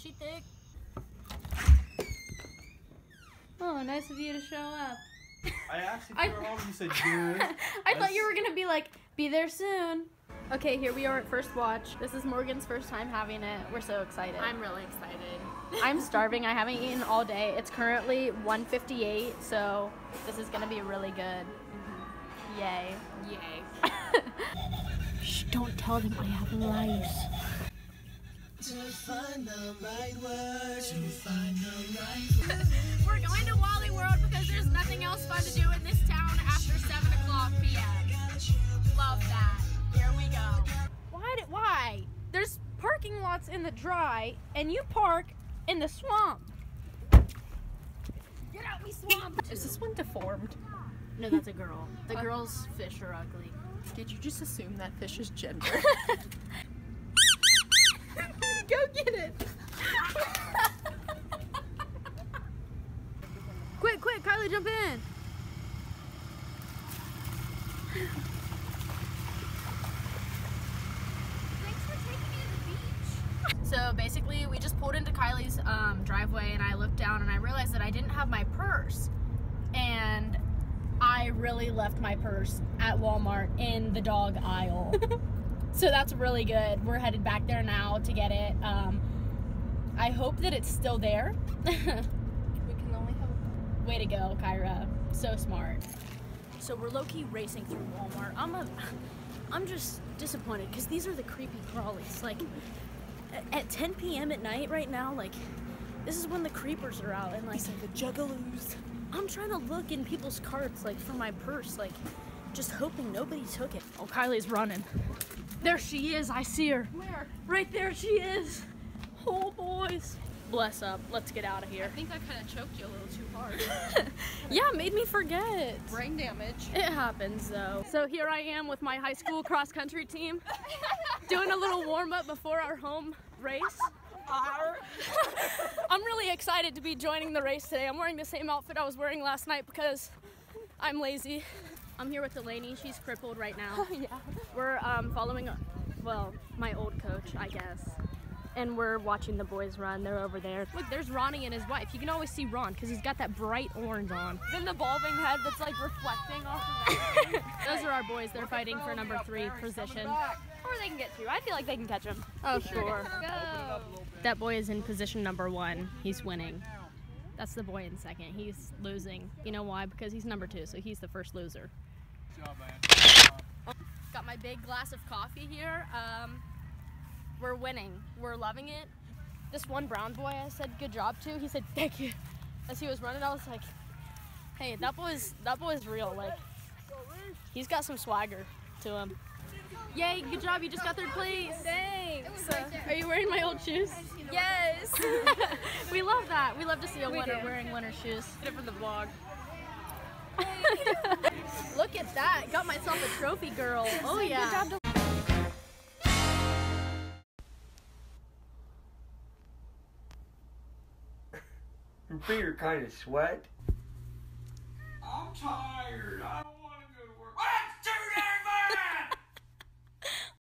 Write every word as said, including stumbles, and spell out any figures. she thick. Oh, nice of you to show up. I asked if you were home, you said good. I thought you were gonna be like, be there soon. Okay, here we are at First Watch. This is Morgan's first time having it. We're so excited. I'm really excited. I'm starving. I haven't eaten all day. It's currently one fifty-eight, so this is gonna be really good. Mm-hmm. Yay. Yay. Shh, don't tell them I have lies. To find the right word, to find the right word. We're going to Wally World because there's nothing else fun to do in this town after seven o'clock p m Love that. Here we go. Why did, why? There's parking lots in the dry and you park in the swamp. Get out me swamp. Is this one deformed? No, that's a girl. The girl's fish are ugly. Did you just assume that fish is gender? Go get it! Quick, quick, Kylie, jump in! Thanks for taking me to the beach! So basically, we just pulled into Kylie's um, driveway and I looked down and I realized that I didn't have my purse. And I really left my purse at Walmart in the dog aisle. So that's really good. We're headed back there now to get it. Um, I hope that it's still there. We can only hope. Way to go, Kyra. So smart. So we're low-key racing through Walmart. I'm a, I'm just disappointed because these are the creepy crawlies. Like at ten p m at night right now, like this is when the creepers are out and like these are the juggaloos. I'm trying to look in people's carts like for my purse, like just hoping nobody took it. Oh, Kylie's running. There she is, I see her. Where? Right there she is. Oh boys. Bless up, let's get out of here. I think I kind of choked you a little too hard. Yeah, made me forget. Brain damage. It happens though. So here I am with my high school cross country team. Doing a little warm up before our home race. I'm really excited to be joining the race today. I'm wearing the same outfit I was wearing last night because I'm lazy. I'm here with Delaney, she's crippled right now. Yeah. We're um, following, well, my old coach, I guess. And we're watching the boys run, they're over there. Look, there's Ronnie and his wife. You can always see Ron, because he's got that bright orange on. Then the balding head that's like reflecting off of that. Those are our boys, they're fighting for number three position. Or they can get through, I feel like they can catch him. Oh, sure. Go. That boy is in position number one, he's winning. That's the boy in second, he's losing. You know why? Because he's number two, so he's the first loser. Good job, man. Good job. Got my big glass of coffee here. Um, we're winning. We're loving it. This one brown boy I said good job to, he said thank you. As he was running, I was like, hey, that boy's that boy's real. Like, he's got some swagger to him. Yay, good job, you just got third place. Thanks. So, are you wearing my old shoes? Yes. We love that. We love to see a winner wearing winner shoes. Get it from the vlog. Look at that! Got myself a trophy, girl. Oh yeah. Your feet are kind of sweat. I'm tired.